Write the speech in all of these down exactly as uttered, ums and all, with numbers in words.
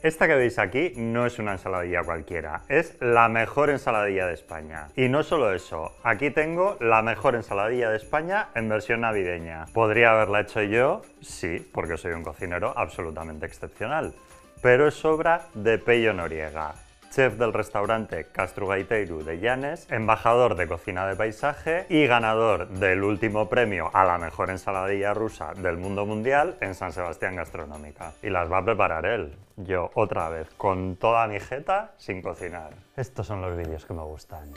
Esta que veis aquí no es una ensaladilla cualquiera, es la mejor ensaladilla de España. Y no solo eso, aquí tengo la mejor ensaladilla de España en versión navideña. ¿Podría haberla hecho yo? Sí, porque soy un cocinero absolutamente excepcional. Pero es obra de Pello Noriega, chef del restaurante Castru Gaiteru de Llanes, embajador de cocina de paisaje y ganador del último premio a la mejor ensaladilla rusa del mundo mundial en San Sebastián Gastronomika. Y las va a preparar él. Yo, otra vez, con toda mi jeta, sin cocinar. Estos son los vídeos que me gustan.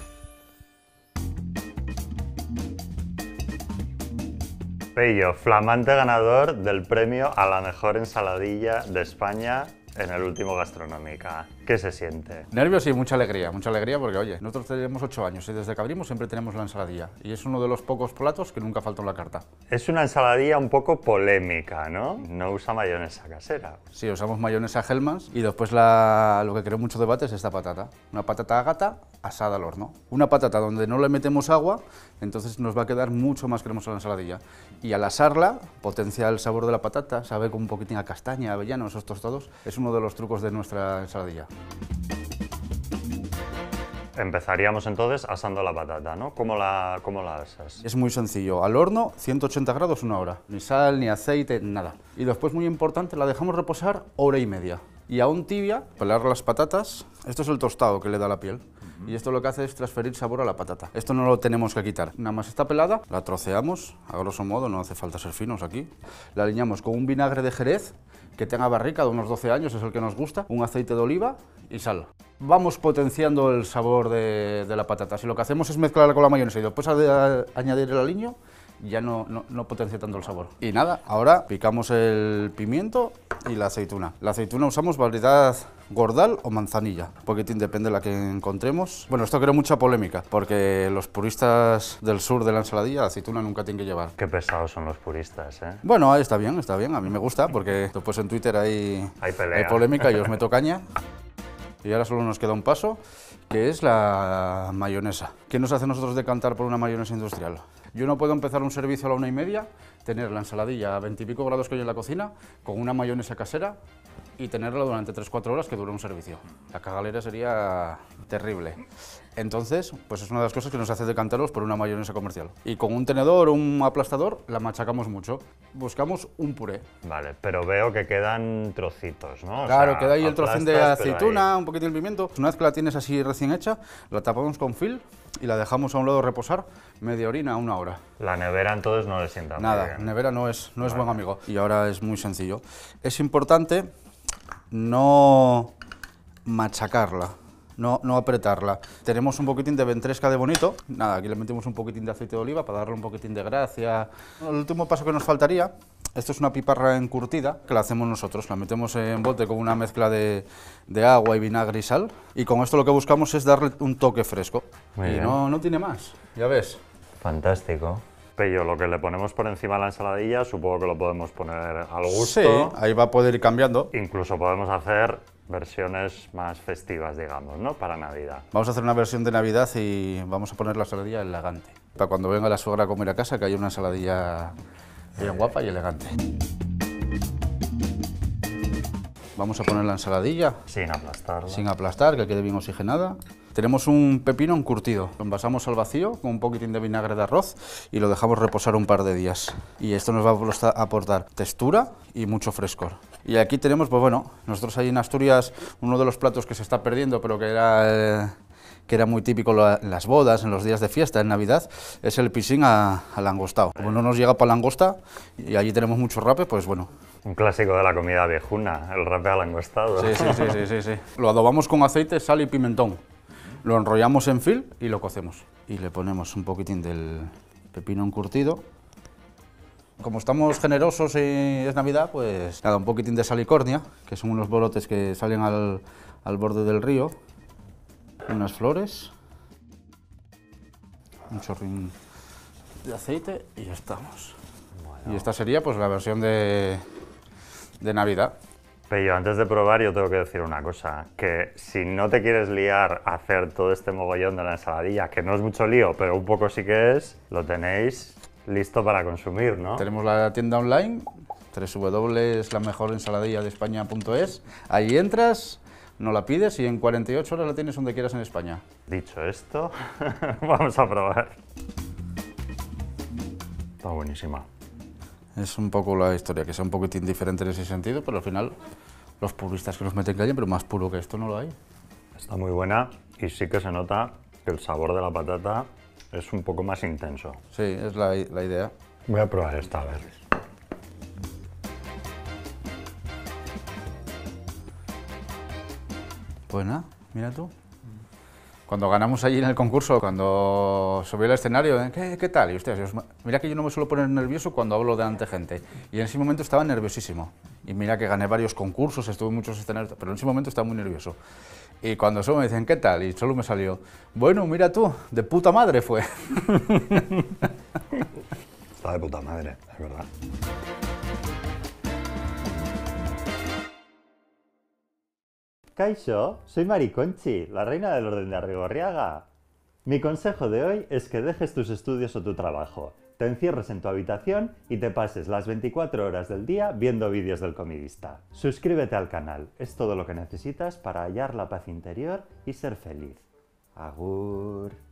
Pello, flamante ganador del premio a la mejor ensaladilla de España en el último Gastronomika. ¿Qué se siente? Nervios y mucha alegría, mucha alegría porque, oye, nosotros tenemos ocho años y desde que abrimos siempre tenemos la ensaladilla y es uno de los pocos platos que nunca falta en la carta. Es una ensaladilla un poco polémica, ¿no? No usa mayonesa casera. Sí, usamos mayonesa Hellmann's y después la... lo que creó mucho debate es esta patata. Una patata ágata asada al horno. Una patata donde no le metemos agua, entonces nos va a quedar mucho más cremosa la ensaladilla. Y al asarla, potencia el sabor de la patata, sabe con un poquitín a castaña, avellano, esos tostados. Es uno de los trucos de nuestra ensaladilla. Empezaríamos entonces asando la patata, ¿no? ¿Cómo la, cómo la asas? Es muy sencillo, al horno ciento ochenta grados una hora, ni sal, ni aceite, nada. Y después, muy importante, la dejamos reposar hora y media. Y aún tibia, pelar las patatas, esto es el tostado que le da la piel. Y esto lo que hace es transferir sabor a la patata. Esto no lo tenemos que quitar. Nada más está pelada, la troceamos, a grosso modo, no hace falta ser finos aquí. La aliñamos con un vinagre de Jerez, que tenga barrica de unos doce años, es el que nos gusta, un aceite de oliva y sal. Vamos potenciando el sabor de, de la patata. Si lo que hacemos es mezclarla con la mayonesa y después a, a, añadir el aliño, ya no, no, no potencia tanto el sabor. Y nada, ahora picamos el pimiento y la aceituna. La aceituna usamos variedad gordal o manzanilla, un poquitín depende de la que encontremos. Bueno, esto creo mucha polémica, porque los puristas del sur de la ensaladilla, la aceituna nunca tienen que llevar. Qué pesados son los puristas, ¿eh? Bueno, ahí está bien, está bien, a mí me gusta, porque después en Twitter hay, hay, hay polémica y os meto caña. Y ahora solo nos queda un paso, que es la mayonesa. ¿Qué nos hace nosotros decantar por una mayonesa industrial? Yo no puedo empezar un servicio a la una y media, tener la ensaladilla a veintipico grados que hay en la cocina, con una mayonesa casera y tenerla durante tres cuatro horas que dura un servicio. La cagalera sería terrible. Entonces, pues es una de las cosas que nos hace decantarlos por una mayonesa comercial. Y con un tenedor o un aplastador la machacamos mucho. Buscamos un puré. Vale, pero veo que quedan trocitos, ¿no? O claro, sea, queda ahí aplastas, el trocín de aceituna, un poquitín de pimiento. Una vez que la tienes así recién hecha, la tapamos con film y la dejamos a un lado reposar media orina a una hora. La nevera entonces no le sienta nada. Nada, nevera no es, no es vale. Buen amigo. Y ahora es muy sencillo. Es importante no machacarla, no, no apretarla. Tenemos un poquitín de ventresca de bonito. Nada, aquí le metemos un poquitín de aceite de oliva para darle un poquitín de gracia. El último paso que nos faltaría, esto es una piparra encurtida que la hacemos nosotros. La metemos en bote con una mezcla de, de agua y vinagre y sal. Y con esto lo que buscamos es darle un toque fresco. Muy y bien. No, no tiene más, ya ves. Fantástico. Pello, lo que le ponemos por encima a la ensaladilla supongo que lo podemos poner al gusto. Sí, ahí va a poder ir cambiando. Incluso podemos hacer versiones más festivas, digamos, ¿no? Para Navidad. Vamos a hacer una versión de Navidad y vamos a poner la ensaladilla elegante. Para cuando venga la suegra a comer a casa, que haya una ensaladilla bien guapa y elegante. Vamos a poner la ensaladilla. Sin aplastarla. Sin aplastar, que quede bien oxigenada. Tenemos un pepino encurtido, lo envasamos al vacío con un poquitín de vinagre de arroz y lo dejamos reposar un par de días. Y esto nos va a aportar textura y mucho frescor. Y aquí tenemos, pues bueno, nosotros ahí en Asturias, uno de los platos que se está perdiendo, pero que era, eh, que era muy típico en las bodas, en los días de fiesta, en Navidad, es el pisín al langostao. Como no nos llega para langosta y allí tenemos mucho rape, pues bueno. Un clásico de la comida viejuna, el rape al langostado. Sí, sí, sí, sí, sí, sí. Lo adobamos con aceite, sal y pimentón. Lo enrollamos en film y lo cocemos. Y le ponemos un poquitín del pepino encurtido. Como estamos generosos y es Navidad, pues nada, un poquitín de salicornia, que son unos bolotes que salen al, al borde del río. Unas flores. Un chorrín de aceite y ya estamos. Bueno. Y esta sería pues la versión de, de Navidad. Pello, antes de probar yo tengo que decir una cosa, que si no te quieres liar a hacer todo este mogollón de la ensaladilla, que no es mucho lío, pero un poco sí que es, lo tenéis listo para consumir, ¿no? Tenemos la tienda online, www punto la mejor ensaladilla de españa punto es. Ahí entras, no la pides y en cuarenta y ocho horas la tienes donde quieras en España. Dicho esto, vamos a probar. Está buenísima. Es un poco la historia, que sea un poquitín diferente en ese sentido, pero al final los puristas que nos meten callen, pero más puro que esto no lo hay. Está muy buena y sí que se nota que el sabor de la patata es un poco más intenso. Sí, es la, la idea. Voy a probar esta, a ver. Buena, mira tú. Cuando ganamos allí en el concurso, cuando subí al escenario, ¿eh? ¿Qué, qué tal? Y ustedes, mira que yo no me suelo poner nervioso cuando hablo delante de gente. Y en ese momento estaba nerviosísimo. Y mira que gané varios concursos, estuve en muchos escenarios, pero en ese momento estaba muy nervioso. Y cuando solo me dicen, ¿qué tal? Y solo me salió, bueno, mira tú, de puta madre fue. Está de puta madre, es verdad. Kaixo, soy Mari Conchi, la reina del orden de Arrigorriaga. Mi consejo de hoy es que dejes tus estudios o tu trabajo, te encierres en tu habitación y te pases las veinticuatro horas del día viendo vídeos del comidista. Suscríbete al canal, es todo lo que necesitas para hallar la paz interior y ser feliz. Agur.